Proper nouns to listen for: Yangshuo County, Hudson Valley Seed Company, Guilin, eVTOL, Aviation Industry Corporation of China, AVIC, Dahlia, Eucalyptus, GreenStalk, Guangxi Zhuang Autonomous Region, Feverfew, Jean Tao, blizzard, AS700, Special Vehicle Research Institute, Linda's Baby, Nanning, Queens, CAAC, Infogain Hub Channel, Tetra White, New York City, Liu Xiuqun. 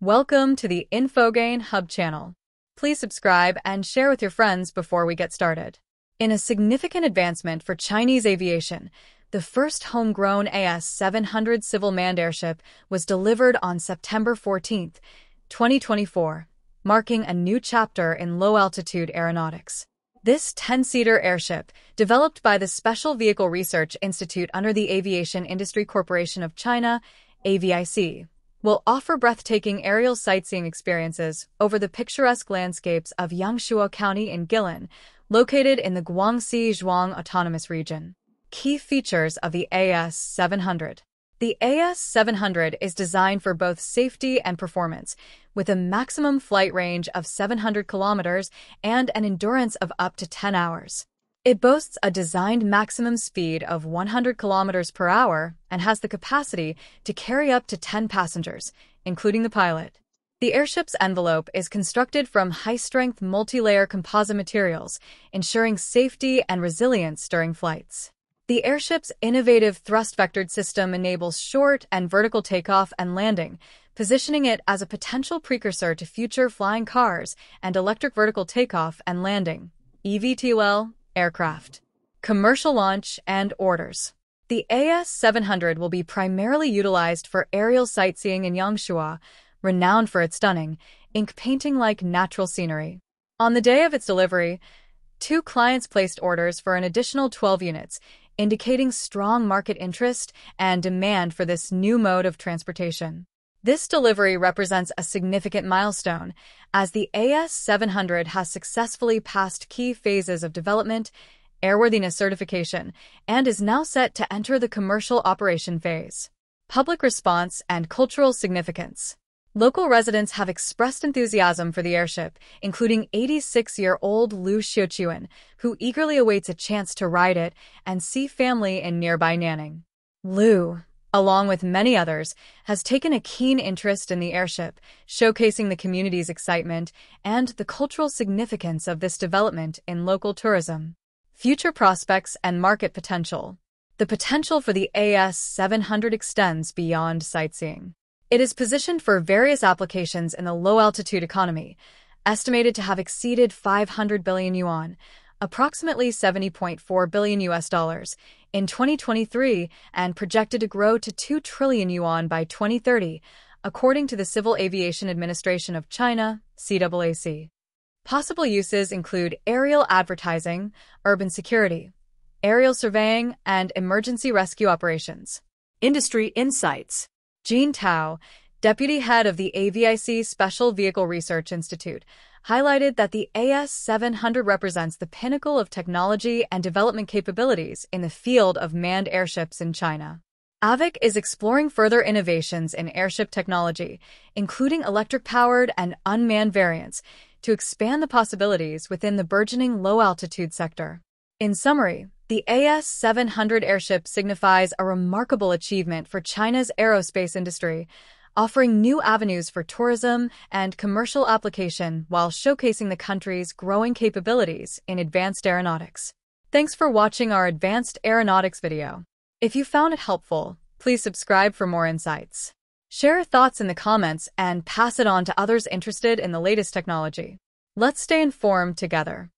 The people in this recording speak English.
Welcome to the Infogain Hub Channel. Please subscribe and share with your friends before we get started. In a significant advancement for Chinese aviation, the first homegrown AS700 civil manned airship was delivered on September 14, 2024, marking a new chapter in low-altitude aeronautics. This 10-seater airship, developed by the Special Vehicle Research Institute under the Aviation Industry Corporation of China, AVIC, will offer breathtaking aerial sightseeing experiences over the picturesque landscapes of Yangshuo County in Guilin, located in the Guangxi Zhuang Autonomous Region. Key features of the AS700. The AS700 is designed for both safety and performance, with a maximum flight range of 700 kilometers and an endurance of up to 10 hours. It boasts a designed maximum speed of 100 kilometers per hour and has the capacity to carry up to 10 passengers, including the pilot. The airship's envelope is constructed from high-strength multi-layer composite materials, ensuring safety and resilience during flights. The airship's innovative thrust-vectored system enables short and vertical takeoff and landing, positioning it as a potential precursor to future flying cars and electric vertical takeoff and landing, eVTOL, aircraft. Commercial launch and orders. The AS700 will be primarily utilized for aerial sightseeing in Yangshuo, renowned for its stunning, ink painting-like natural scenery. On the day of its delivery, two clients placed orders for an additional 12 units, indicating strong market interest and demand for this new mode of transportation. This delivery represents a significant milestone, as the AS700 has successfully passed key phases of development, airworthiness certification, and is now set to enter the commercial operation phase. Public response and cultural significance. Local residents have expressed enthusiasm for the airship, including 86-year-old Liu Xiuqun, who eagerly awaits a chance to ride it and see family in nearby Nanning. Liu, along with many others, has taken a keen interest in the airship, showcasing the community's excitement and the cultural significance of this development in local tourism. Future prospects and market potential. The potential for the AS700 extends beyond sightseeing. It is positioned for various applications in the low-altitude economy, estimated to have exceeded 500 billion yuan, approximately $70.4 billion in 2023, and projected to grow to 2 trillion yuan by 2030, according to the Civil Aviation Administration of China, CAAC. Possible uses include aerial advertising, urban security, aerial surveying, and emergency rescue operations. Industry insights. Jean Tao, deputy head of the AVIC Special Vehicle Research Institute, highlighted that the AS700 represents the pinnacle of technology and development capabilities in the field of manned airships in China. AVIC is exploring further innovations in airship technology, including electric-powered and unmanned variants, to expand the possibilities within the burgeoning low-altitude sector. In summary, the AS700 airship signifies a remarkable achievement for China's aerospace industry, offering new avenues for tourism and commercial application while showcasing the country's growing capabilities in advanced aeronautics. Thanks for watching our advanced aeronautics video. If you found it helpful, please subscribe for more insights. Share your thoughts in the comments and pass it on to others interested in the latest technology. Let's stay informed together.